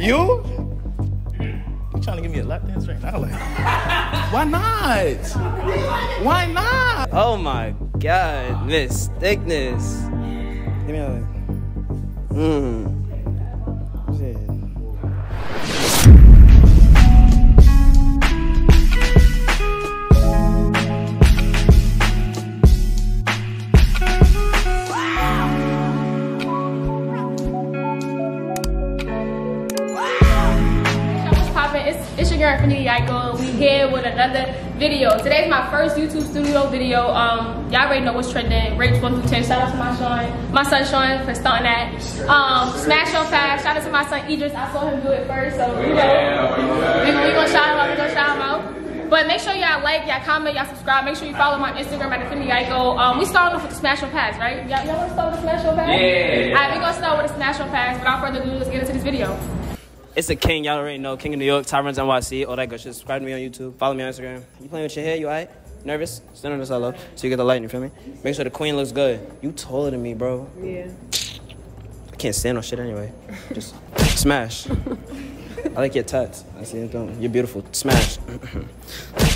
You? You trying to give me a lap dance right now? Like, why not? Why not? Oh my God, this thickness. Give me a. Mmm. It's your girl Infiniti Ico. We here with another video. Today's my first YouTube studio video. Y'all already know what's trending. Rates 1 through 10. Shout out to my son Sean for starting that. Smash on 5. Shout out to my son Idris. I saw him do it first, so you know we gonna shout him out. We gonna shout him out. But make sure y'all like, y'all comment, y'all subscribe. Make sure you follow my Instagram at Infiniti Ico. We started off with the Smash on Pass, right? Y'all wanna start with the Smash on Pass? Yeah. Alright, we gonna start with the Smash on Pass. Without further ado, let's get into this video. It's a king, y'all already know. King of New York, Tyron's NYC, all that good shit. Subscribe to me on YouTube, follow me on Instagram. You playing with your hair, you all right? Nervous? Stand on this side low, so you get the lighting, you feel me? Make sure the queen looks good. You taller than me, bro. Yeah. I can't stand on shit anyway. Just smash. I like your tats. I see it. You're beautiful. Smash.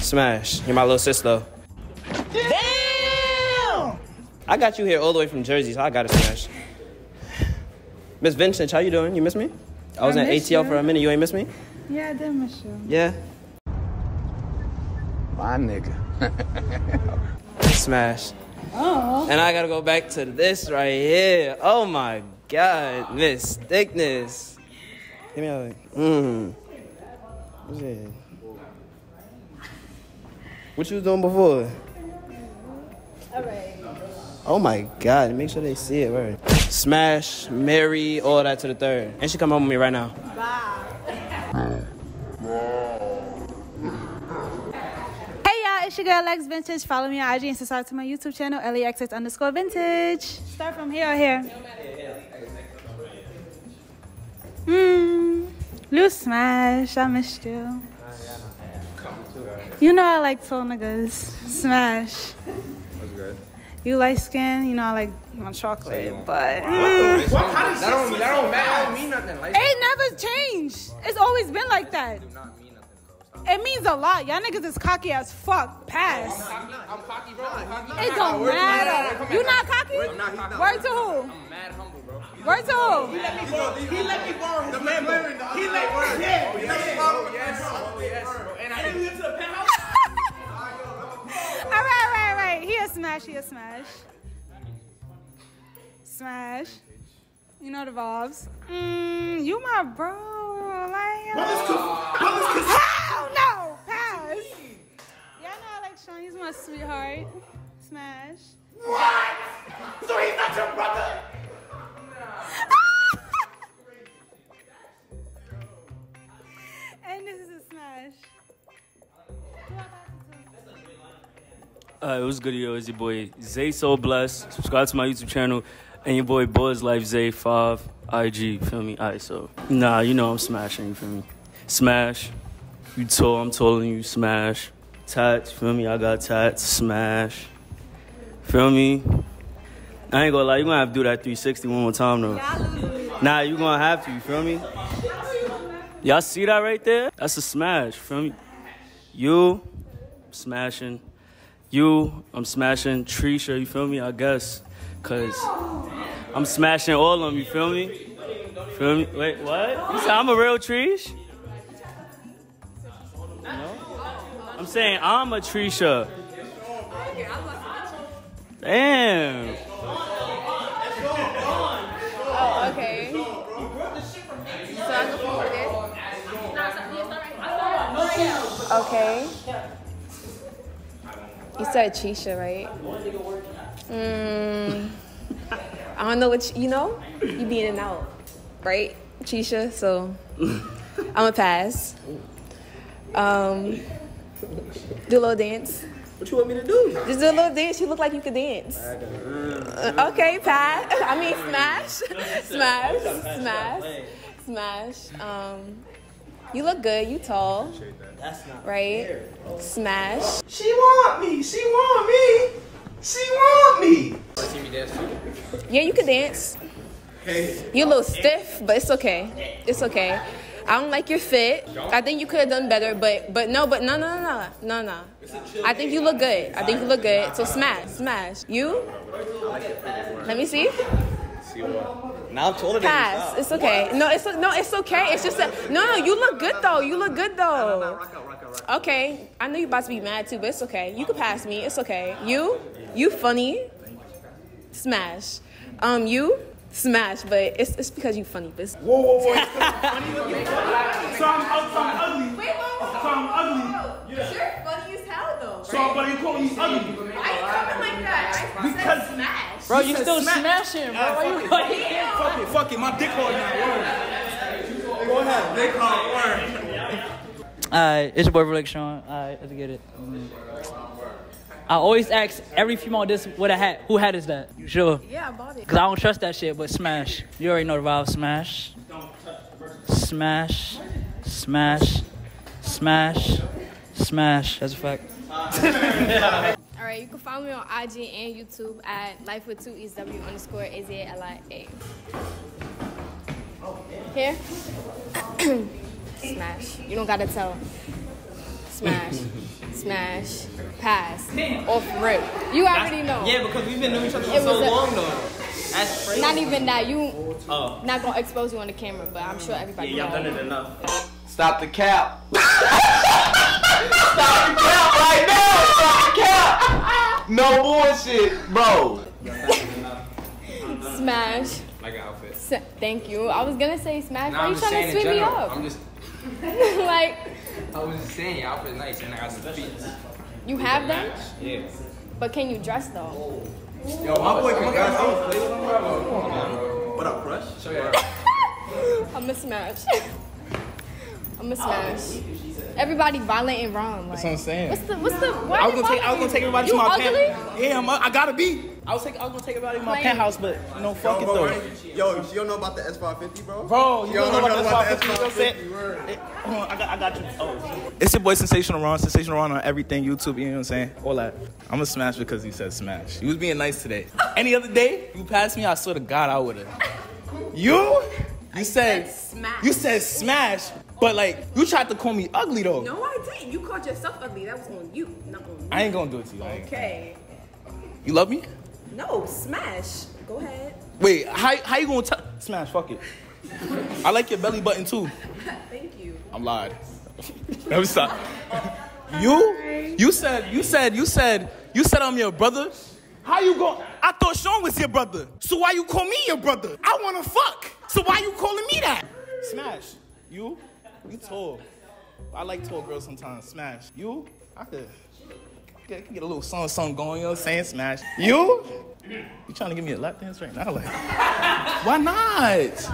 Smash. You're my little sis, though. Damn! I got you here all the way from Jersey, so I gotta smash. Miss Vincent, how you doing? You miss me? I was in ATL for a minute. You ain't miss me? Yeah, I did miss you. Yeah. My nigga. Smash. Oh. And I gotta go back to this right here. Oh my God, this thickness. Give me a like. Mmm. What's that? What you was doing before? All right. Oh my God, make sure they see it, right? Smash, marry, all that to the third. And she come home with me right now. Bye. Hey y'all, it's your girl Lex Vintage. Follow me on IG and subscribe to my YouTube channel, LEX_Vintage. Start from here or here? Mmm. Little smash, I missed you. You know I like tall niggas. Smash. That's good. You like skin, you know I like my chocolate, so but... That don't matter, mean nothing. Like, it never changed. It's always been like that. Do not mean nothing, bro. Stop. It means a lot. Y'all niggas is cocky as fuck. Pass. No, I'm cocky, bro. I'm cocky. It don't matter. You not cocky? Word to who? I'm mad humble, bro. Word to who? He let me borrow his Lambo. He let me, yeah. Yes, bro. And I didn't live to the penthouse. All right. He a smash. Smash. You know the vibes. Mmm, you my bro. Like, hell no! Pass. Y'all know I like Sean. He's my sweetheart. Smash. What? So he's not your brother? And this is a smash. It was good, yo. It's your boy Zay So Blessed. Subscribe to my YouTube channel and your boy Boys Life Zay 5 IG. Feel me? Alright, so nah, you know I'm smashing. You feel me? Smash. You tall, I'm taller than you. Smash. Tats. Feel me? I got tats. Smash. Feel me? I ain't gonna lie. You gonna have to do that 360 one more time though. Nah, you gonna have to. You feel me? Y'all see that right there? That's a smash. Feel me? You smashing. You, I'm smashing Trisha, you feel me? I guess, cause I'm smashing all of them, you feel me? Feel me? Wait, what? You said I'm a real Trish? No? I'm saying I'm a Trisha. Damn. Oh, okay. So I go forward there? Okay. You said Trisha, right? Mm, I don't know what you know. You be in and out, right, Trisha? So I'ma pass. Do a little dance. What you want me to do? Just do a little dance. You look like you could dance. Okay, pass. I mean, smash. You look good, you tall. That's not right? Fair, smash. She want me. Wanna see me dance too? Yeah, you can dance. You're a little stiff, but it's okay. I don't like your fit. I think you could have done better, but no. I think you look good. So smash. You? Let me see. See what? Now I'm taller than you. Pass. It's okay. What? No, it's okay. It's just that. No, you look good though. Okay. I know you're about to be mad too, but it's okay. You can pass me. It's okay. You funny. Smash. You. Smash, but it's because you funny. But whoa. You're funny? So I'm ugly. Wait. Yeah. You're funny as hell, though. Right? So, but you call me ugly. Why are you coming like that? Because smash. Bro, you still smashing, bro. Fuck it. My dick hard now. Word. Go ahead. Dick hard. Word. Alright, it's your boy, Lex Sean. Alright, let's get it. I always ask every female this with a hat. Who hat is that? Sure. Yeah, I bought it. Cause I don't trust that shit, but smash. You already know the vibe. Smash. Smash. That's a fact. Alright, you can follow me on IG and YouTube at lifewith2ESW_AZLIA. Here. Smash. You don't gotta tell. Smash. Smash, pass, off rip. You already know. Yeah, because we've been knowing each other for so long, though. That's crazy. Not even that. Not gonna expose you on the camera, but I'm sure everybody. Yeah, y'all done it enough. Stop the cap. Stop the cap right now. Stop the cap. No bullshit, bro. Smash. Like an outfit. Thank you. I was gonna say smash. Why are you trying to sweep me up? I'm just like. I was just saying, your outfit's nice, and I got some feet. You have them? Yeah. But can you dress though? Yo, my boy can dress. What up, crush? Show your ass. I'm a smash. Everybody violent and wrong. Like, that's what I'm saying. What's the? I was gonna take everybody to my penthouse. Yeah, I gotta be. I was gonna take everybody to my penthouse, but no fucking though. Yo, you don't know about the S550, bro. Bro, you don't know about the S550. You know what I'm saying? I got you. Oh. It's your boy Sensational Ron on everything YouTube. You know what I'm saying? All that. I'm gonna smash because he said smash. You was being nice today. Any other day, you passed me, I swear to God, I would've. You said smash. But like, you tried to call me ugly though. No, I didn't. You called yourself ugly. That was on you, not on me. I ain't gonna do it to you. Okay. You love me? No, smash. Go ahead. Wait, how you gonna tell? Smash? Fuck it. I like your belly button too. Thank you. I'm lied. Let me stop. You said I'm your brother. How you go? I thought Sean was your brother. So why you call me your brother? I wanna fuck. So why you calling me that? Smash. You tall. I like tall girls sometimes. Smash. You? I can get a little song going, you know what I'm saying? Smash. You trying to give me a lap dance right now? Like, why not?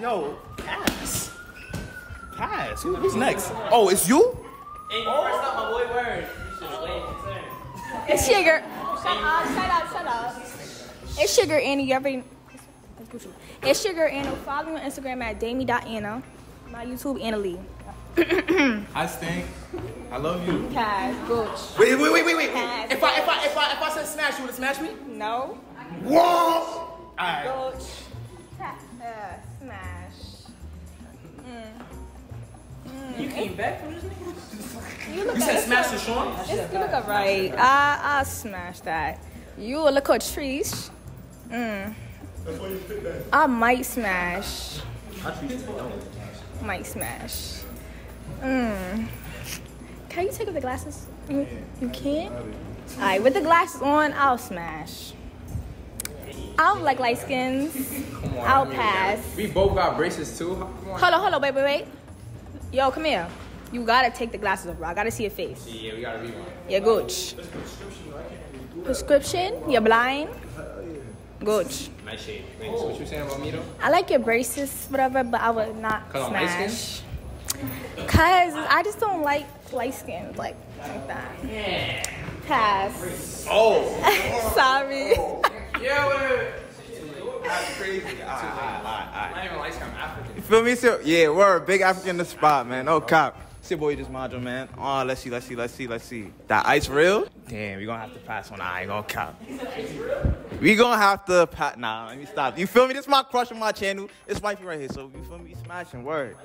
Yo, pass. Who's next? Oh, it's you? Hey, you first up, my boy, word. You should wait. It's Sugar. Shut up. It's Sugar, Annie. You already. It's Sugar Anna. Follow me on Instagram at Damie.Anna. My YouTube, Anna Lee. I stink. I love you. Guys, gooch. Wait. Guys, if I said smash, you would have smashed me? No. Whoa! All right. Gooch. Smash. You came back from this nigga? You said smash to Sean? You look alright. I'll smash that. You look a treesh. I might smash. Can you take off the glasses? You can't? Alright, with the glasses on, I'll smash. I don't like light skins. I'll pass. We both got braces too. Hold on, wait. Yo, come here. You gotta take the glasses off, bro. I gotta see your face. Yeah, we gotta be one. Yeah, gooch. Prescription? You're blind? Gooch. Nice shade. Wait, so what you saying about me though? I like your braces, whatever, but I would not smash. Cause I just don't like light skin, like that. Yeah. Pass. Oh. Sorry. Yeah. That's crazy. I not even light skin. I'm African. You feel me? So yeah, we're a big African in the spot, man. No cop. It's your boy, this module, man. Oh, let's see. That ice real? Damn, we gonna have to pass on. I ain't gonna cop. Ice real? We gonna have to pat. Nah, let me stop. You feel me? This is my crush on my channel. It's wifey right here. So you feel me? Smashing word.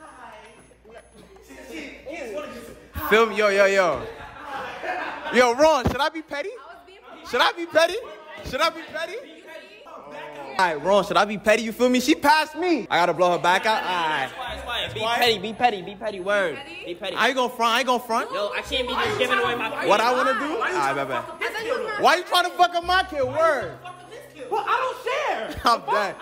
Hi. Feel me? Yo. Yo, Ron, should I be petty? Should I be petty? Should I be petty? All right, Ron, should I be petty? You feel me? She passed me. I gotta blow her back out. All right. Be petty, word. Be petty. I ain't gonna front. Yo, I can't be just giving away my kid. What I wanna do? Alright, bye bye. Why you trying to fuck up my kid, word? Well, I don't share. I'm done.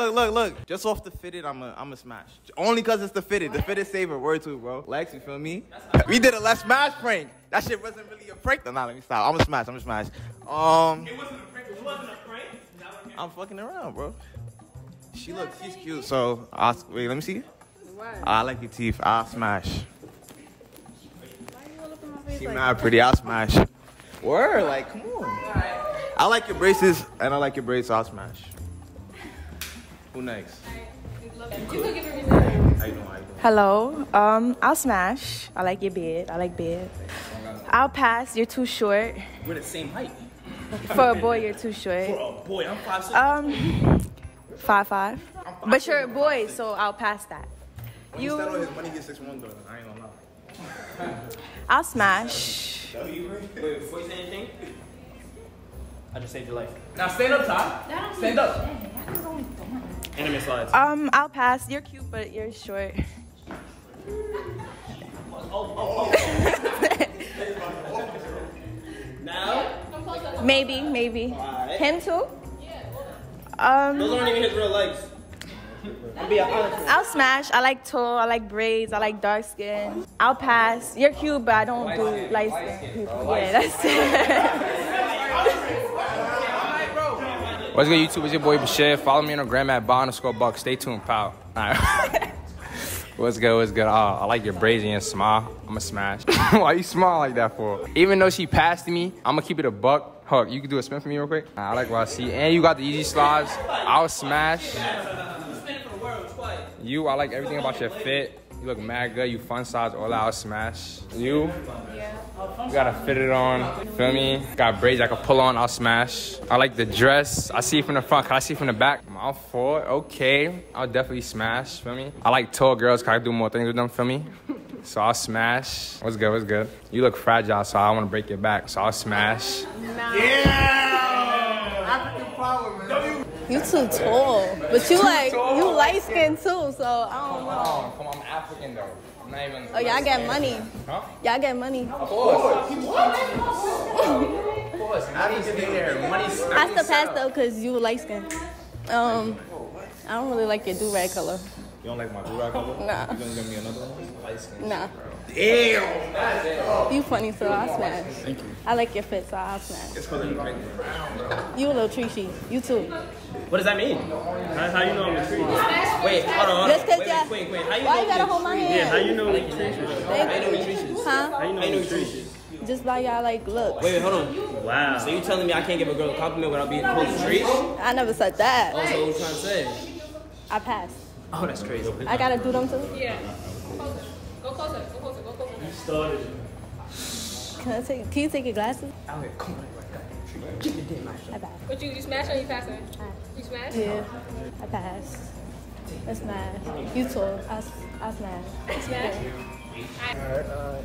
Alright, look. Just off the fitted, I'm a smash. Only cause it's the fitted. The fitted saver, word too, bro. Lex, you feel me? We did a Let's Smash prank. That shit wasn't really a prank. Nah, let me stop. I'm a smash. It wasn't a prank. I'm fucking around, bro. She's cute, so wait, let me see. I like your teeth. I'll smash. She mad pretty. I'll smash. Word, like, come on. I like your braces, and I like your braids. So I'll smash. Who next? Hello. I'll smash. I like your beard. I'll pass. You're too short. We're the same height. For a boy, you're too short. For a boy, I'm 5'6". 5'5". But you're a boy, so I'll pass that. When you start on his money, get 6'1", though. I ain't gonna lie. I'll smash. Wait, before you say anything, I just saved your life. Now stand up, Ty. Stand up. Anime slides. I'll pass. You're cute, but you're short. Now? Maybe. Him too? Yeah. Those aren't even his real legs. I'll smash. I like tall. I like braids. I like dark skin. I'll pass. You're cute, but I don't do light skin. Yeah, that's it. What's good, YouTube? It's your boy Bashir. Follow me on Instagram at @bond_buck. Stay tuned, pal. Alright. What's good? I like your braids and your smile. I'ma smash. Why you smile like that for? Even though she passed me, I'ma keep it a buck. Huck, you can do a spin for me real quick. I like what I see. And you got the easy slides. I'll smash. You, I like everything about your fit. You look mad good. You fun size, all out, smash. You, you gotta fit it on. Feel me? Got braids I can pull on. I'll smash. I like the dress. I see it from the front. Can I see it from the back? I'll forward. Okay, I'll definitely smash. Feel me? I like tall girls. Can I do more things with them? Feel me? So I'll smash. What's good? You look fragile, so I want to break your back. So I'll smash. Nah. Yeah! African power, man. You too tall, but you you light skin too, so I don't know. Come on, I'm African though. I'm not even. Oh, y'all get money. Huh? Y'all get money. Of course. Of course. Has to pass though, cause you light skin. I don't really like your do-rag color. You don't like my do-rag color? Nah. You gonna give me another one? Light skin. Nah. Damn. You funny, so I'll smash. Thank you. I like your fit, so I'll smash. It's because you a little treachy. You too. What does that mean? How you know I'm a tree? Wait, hold on. Just cause wait. How you know you gotta hold my hand? Yeah, how you know we treacherous? How you know we treacherous? Huh? How you know we treacherous? Just by y'all like look. Wait, hold on. Wow. So you telling me I can't give a girl a compliment without being called treach? I never said that. Oh, so what you trying to say? I passed. Oh, that's crazy. I gotta do them too? Yeah. Go closer. You started. Can you take your glasses? Out here, come on. Give me that, my shot. I pass. What you smash or you pass her? You smash? Yeah. I pass. I smash. You tall. I smash. I smash?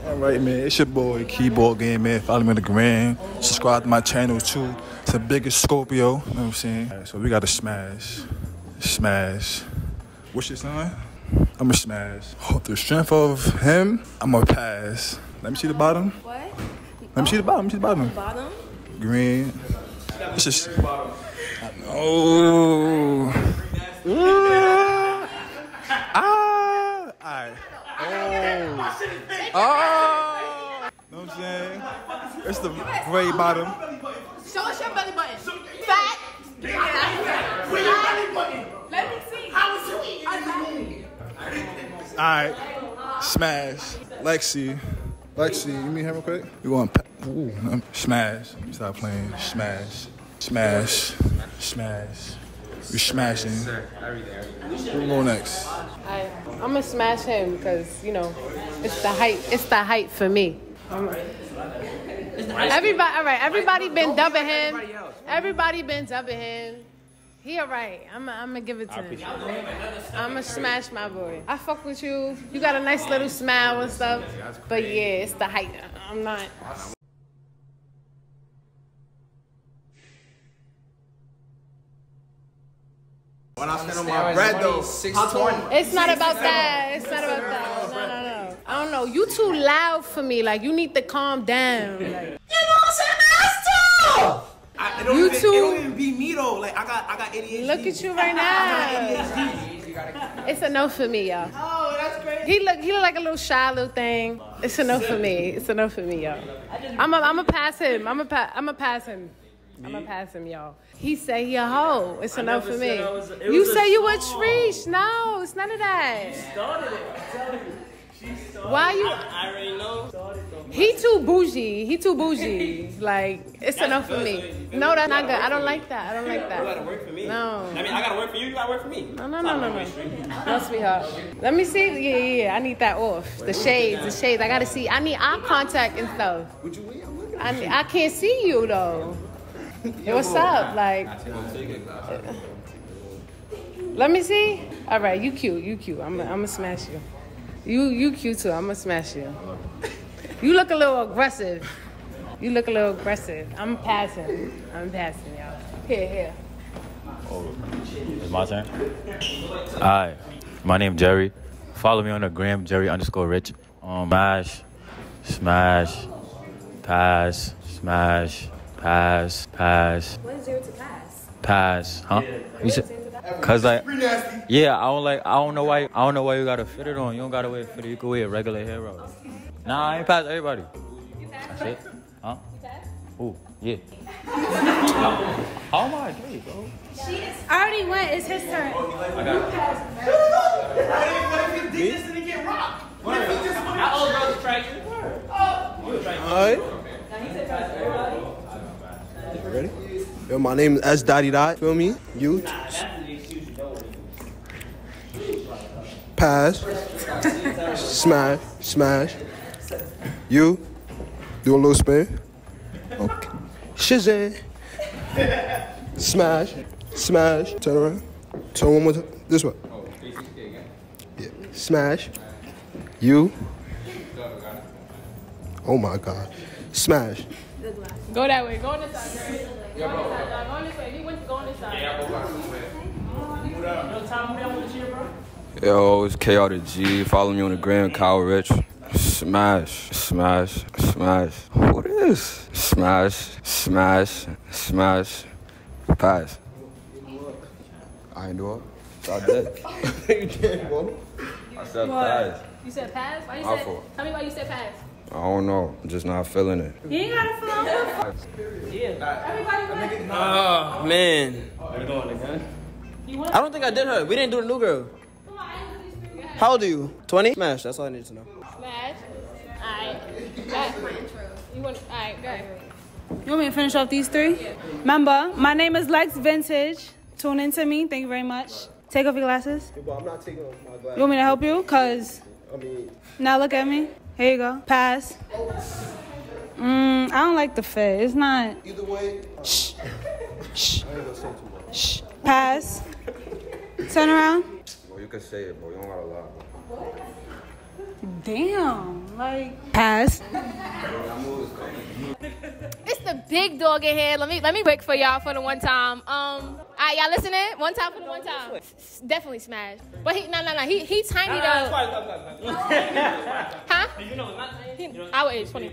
All right, man. It's your boy, Keyboard Game Man. Follow me on the gram. Subscribe to my channel, too. It's the biggest Scorpio. You know what I'm saying? All right, so we got to smash. Smash. What's your sign? I'm a smash. Oh, the strength of him, I'm a pass. Let me see the bottom. What? Let me see the bottom. Bottom? Green. It's just. Oh. Ah. Alright. Oh. Oh. Know what I'm saying? It's the gray bottom. Show us your belly button. Fat. Where's your belly button? Let me see. How was you? Alright. Smash. Lexi, you meet him real quick? You want to. Ooh, smash. Stop playing. Smash. You're smashing. Who go next? I'm going to smash him because, you know, it's the height for me. Everybody, all right. Everybody been dubbing him. Everybody been dubbing him. He all right. I'm gonna give it to him. I'm gonna smash my boy. I fuck with you. You got a nice little smile and stuff. But yeah, it's the height. I'm not. When I spend on my bread though, 620. It's not about that. It's not about that. No. I don't know. You too loud for me. Like you need to calm down. Like, you know what I'm saying? You too. It don't even be me though. Like I got ADHD. Look at you right now. It's a no for me, y'all. Oh, that's crazy. He look like a little shy little thing. It's a no for me. It's a no for me, y'all. I'm a pass him. I'm a pass him. I'm gonna pass him, y'all. He say he a hoe. It's enough for me. You say you a treesh. No, it's none of that. She started it. I'm telling you. She started. Why you? I already know. He too bougie. He too bougie. Like it's enough for me. No, that's not good. I don't like that. I don't like that. You gotta work for me. No. I mean, I gotta work for you. You gotta work for me. No. No, sweetheart. Let me see. Yeah. I need that off. The shades. The shades. I gotta see. I need eye contact and stuff. Would you wear? I can't see you though. Hey, what's up? Like, let me see. All right, you cute. I'm gonna smash you. You cute too. I'm gonna smash you. You look a little aggressive. I'm passing. Y'all. Here. It's my turn. Hi, my name Jerry. Follow me on the gram, Jerry_Rich. Smash, pass, smash. Pass. What is zero to pass? Pass, huh? You said, cause like, yeah, I don't know why you gotta fit it on. You don't gotta wear fit. You can wear a regular hair roll. Nah, I ain't pass everybody. You pass? Shit, huh? You pass? Ooh, yeah. How am I doing, bro? I already went. It's his turn. I got you pass. What if you did this and it get rocked? What if you just want to? Old brother tried you. Oh. Now he said pass everybody. Ready? Yo, my name is S. Daddy Dot. Feel me? You. Pass. Smash. You. Do a little spin. Okay. Shazam. Smash. Turn around. Turn one more time. This way. Yeah. Smash. You. Oh my God. Smash. Go that way. Go on this side, girl. Go on this way. He went to go on this side. Yeah, go back somewhere. Yo, it's KR to G. Follow me on the gram, Kyle Rich. Smash. What is? Smash. Pass. I ain't do it. I did. You did, bro. I said pass. You said pass? Why you said? Tell me why you said pass. I don't know. I'm just not feeling it. You ain't gotta feel it. Yeah. Everybody went. Oh, man. We're going again. I don't think I did her. We didn't do the new girl. Come on, I didn't do these three. How old are you? 20? Smash. That's all I need to know. Smash. All right. All right, go ahead. You want me to finish off these three? Yeah. Remember, my name is Lex Vintage. Tune in to me. Thank you very much. Take off your glasses. Yeah, but I'm not taking off my glasses. You want me to help you? Because now look at me. Here you go. Pass. I don't like the fit. It's not. Either way. Shh. Pass. Turn around. Well, you can say it, bro. You don't gotta lie. What? Damn. Like. Pass. It's the big dog in here. Let me break for y'all for the one time. All right, y'all listening? One time for the one time. Definitely smash. But he, no. He tiny though. Huh? Our age, 20.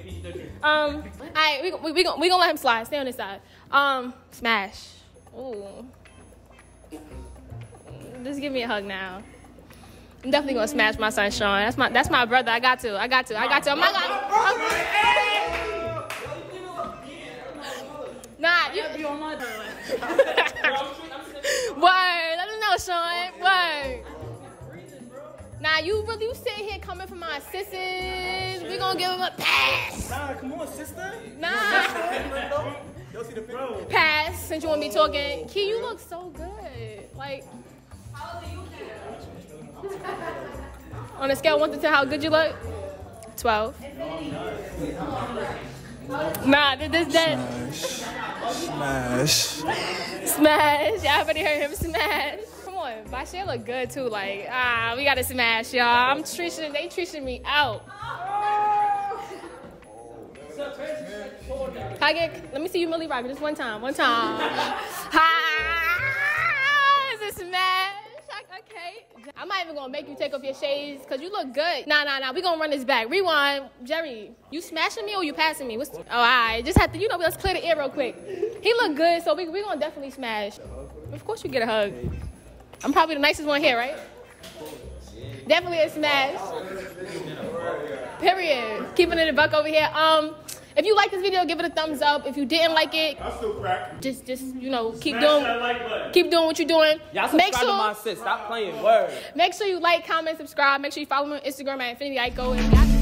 All right, we gonna let him slide. Stay on this side. Smash. Ooh. Just give me a hug now. I'm definitely gonna smash my son, Sean. That's my brother. I got to. I'm not gonna. Nah, you. Word, let him know, Sean. Word. Nah, you sitting here coming for my sisters. We gonna give him a pass. Nah, come on, sister. Nah. Pass. Since you want me talking, Key, you look so good. Like. How old are you? On a scale of 1 to 10, how good you look? 12. Nah, this that. Smash. Y'all already heard him smash. Come on, my shit look good too. Like, we gotta smash, y'all. I'm treating, they treating me out. Let me see you Millie Robbie just one time. Hi, it's a smash. Okay, I'm not even gonna make you take off your shades cause you look good. Nah, we gonna run this back. Rewind, Jerry. You smashing me or you passing me? Oh, alright, just have to, you know, let's clear the air real quick. He look good, so we gonna definitely smash. Of course you get a hug. I'm probably the nicest one here, right? Definitely a smash. Period. Keeping it a buck over here. If you like this video, give it a thumbs up. If you didn't like it, I still crack. Just you know, keep doing what you're doing. Y'all subscribe to my sis. Stop playing words. Make sure you like, comment, subscribe. Make sure you follow me on Instagram at Infiniti Ico.